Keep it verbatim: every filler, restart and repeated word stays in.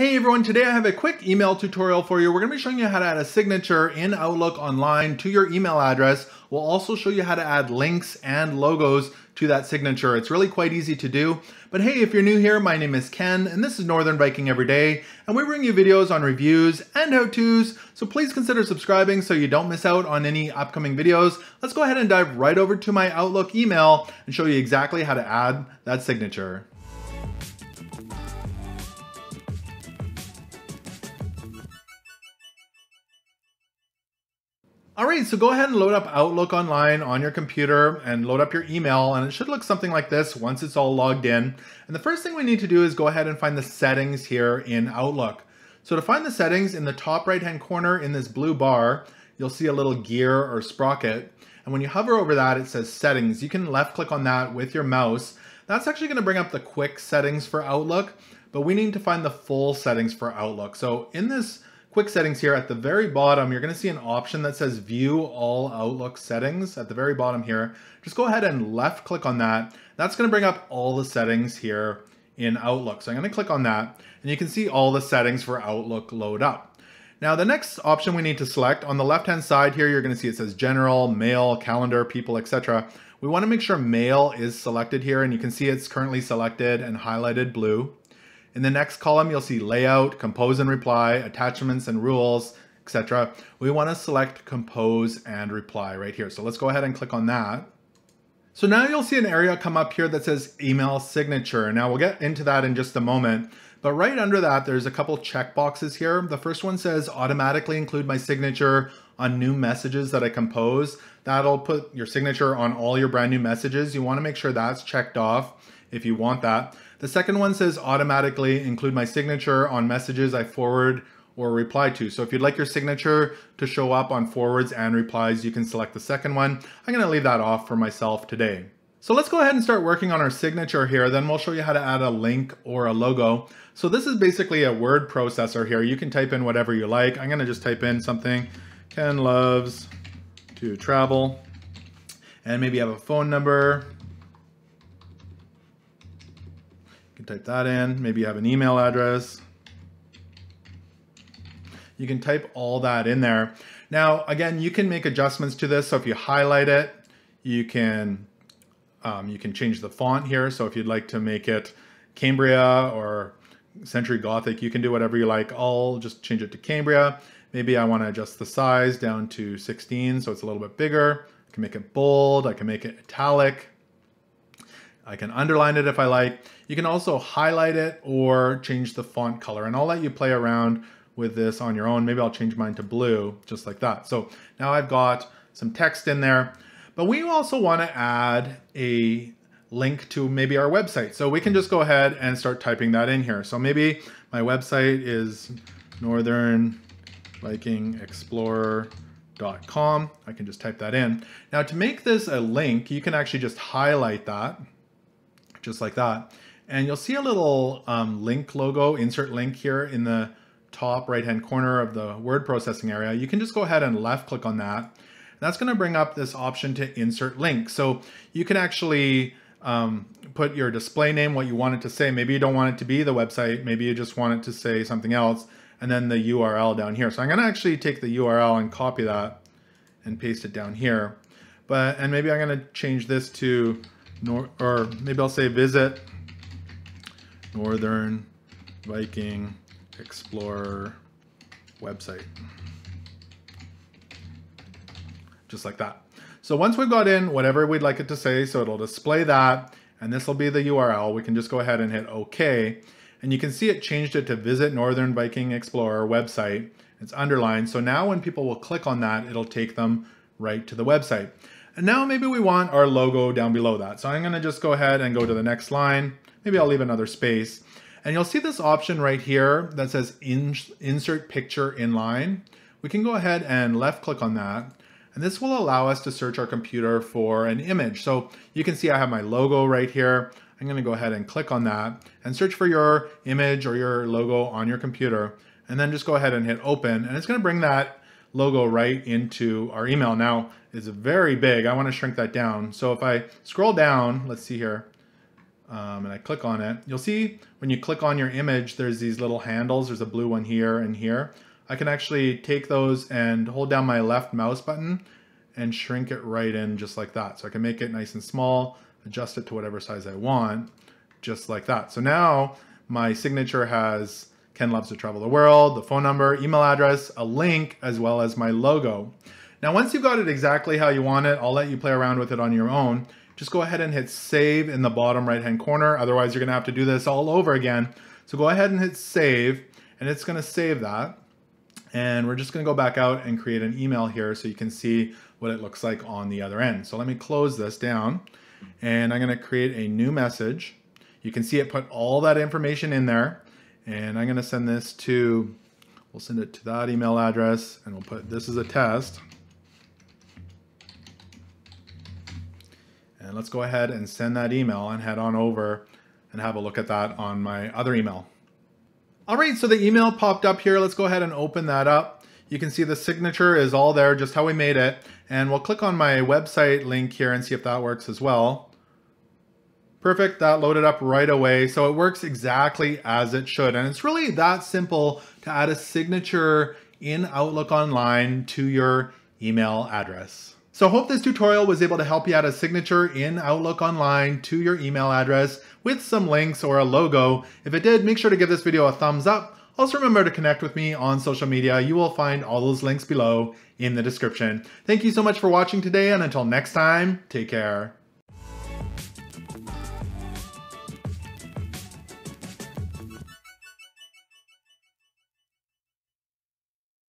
Hey everyone, today I have a quick email tutorial for you. We're going to be showing you how to add a signature in Outlook Online to your email address. We'll also show you how to add links and logos to that signature. It's really quite easy to do. But hey, if you're new here, my name is Ken and this is Northern Viking Everyday, and we bring you videos on reviews and how-tos, so please consider subscribing so you don't miss out on any upcoming videos. Let's go ahead and dive right over to my Outlook email and show you exactly how to add that signature. All right, so go ahead and load up Outlook Online on your computer and load up your email, and it should look something like this once it's all logged in. And the first thing we need to do is go ahead and find the settings here in Outlook. So to find the settings, in the top right-hand corner in this blue bar, you'll see a little gear or sprocket. And when you hover over that, it says settings. You can left-click on that with your mouse. That's actually gonna bring up the quick settings for Outlook, but we need to find the full settings for Outlook. So in this quick settings here at the very bottom, you're going to see an option that says view all Outlook settings at the very bottom here. Just go ahead and left click on that. That's going to bring up all the settings here in Outlook. So I'm going to click on that and you can see all the settings for Outlook load up. Now the next option we need to select on the left hand side here, you're going to see it says general, mail, calendar, people, et cetera. We want to make sure mail is selected here, and you can see it's currently selected and highlighted blue. In the next column, you'll see layout, compose and reply, attachments and rules, et cetera. We want to select compose and reply right here. So let's go ahead and click on that. So now you'll see an area come up here that says email signature. Now we'll get into that in just a moment, but right under that, there's a couple checkboxes here. The first one says automatically include my signature on new messages that I compose. That'll put your signature on all your brand new messages. You want to make sure that's checked off if you want that. The second one says automatically include my signature on messages I forward or reply to. So if you'd like your signature to show up on forwards and replies, you can select the second one. I'm gonna leave that off for myself today. So let's go ahead and start working on our signature here. Then we'll show you how to add a link or a logo. So this is basically a word processor here. You can type in whatever you like. I'm gonna just type in something. Ken loves to travel, and maybe have a phone number. Type that in. Maybe you have an email address. You can type all that in there. Now, again, you can make adjustments to this. So if you highlight it, you can um, you can change the font here. So if you'd like to make it Cambria or Century Gothic, you can do whatever you like. I'll just change it to Cambria. Maybe I want to adjust the size down to sixteen, so it's a little bit bigger. I can make it bold. I can make it italic. I can underline it if I like. You can also highlight it or change the font color, and I'll let you play around with this on your own. Maybe I'll change mine to blue, just like that. So now I've got some text in there, but we also want to add a link to maybe our website. So we can just go ahead and start typing that in here. So maybe my website is northern viking explorer dot com. I can just type that in. Now to make this a link, you can actually just highlight that, just like that. And you'll see a little um, link logo, insert link here in the top right-hand corner of the word processing area. You can just go ahead and left click on that. And that's gonna bring up this option to insert link. So you can actually um, put your display name, what you want it to say. Maybe you don't want it to be the website. Maybe you just want it to say something else, and then the U R L down here. So I'm gonna actually take the U R L and copy that and paste it down here. But, and maybe I'm gonna change this to Nor or maybe I'll say visit Northern Viking Explorer website. Just like that. So once we've got in whatever we'd like it to say, so it'll display that, and this will be the U R L. We can just go ahead and hit OK. And you can see it changed it to visit Northern Viking Explorer website. It's underlined. So now when people will click on that, it'll take them right to the website. And now maybe we want our logo down below that. So I'm gonna just go ahead and go to the next line. Maybe I'll leave another space. And you'll see this option right here that says insert picture inline. We can go ahead and left click on that. And this will allow us to search our computer for an image. So you can see I have my logo right here. I'm gonna go ahead and click on that and search for your image or your logo on your computer. And then just go ahead and hit open. And it's gonna bring that logo right into our email. Now it's very big. I want to shrink that down. So if I scroll down, let's see here. um, and I click on it, you'll see when you click on your image, there's these little handles. There's a blue one here and here. I can actually take those and hold down my left mouse button and shrink it right in just like that. So I can make it nice and small, adjust it to whatever size I want, just like that. So now my signature has Ken Loves to Travel the World, the phone number, email address, a link, as well as my logo. Now, once you've got it exactly how you want it, I'll let you play around with it on your own. Just go ahead and hit save in the bottom right-hand corner. Otherwise, you're gonna have to do this all over again. So go ahead and hit save, and it's gonna save that. And we're just gonna go back out and create an email here so you can see what it looks like on the other end. So let me close this down, and I'm gonna create a new message. You can see it put all that information in there, and I'm gonna send this to, we'll send it to that email address, and we'll put this as a test. And let's go ahead and send that email and head on over and have a look at that on my other email. All right, so the email popped up here. Let's go ahead and open that up. You can see the signature is all there, just how we made it. And we'll click on my website link here and see if that works as well. Perfect, that loaded up right away. So it works exactly as it should. And it's really that simple to add a signature in Outlook Online to your email address. So hope this tutorial was able to help you add a signature in Outlook Online to your email address with some links or a logo. If it did, make sure to give this video a thumbs up. Also remember to connect with me on social media. You will find all those links below in the description. Thank you so much for watching today, and until next time, take care.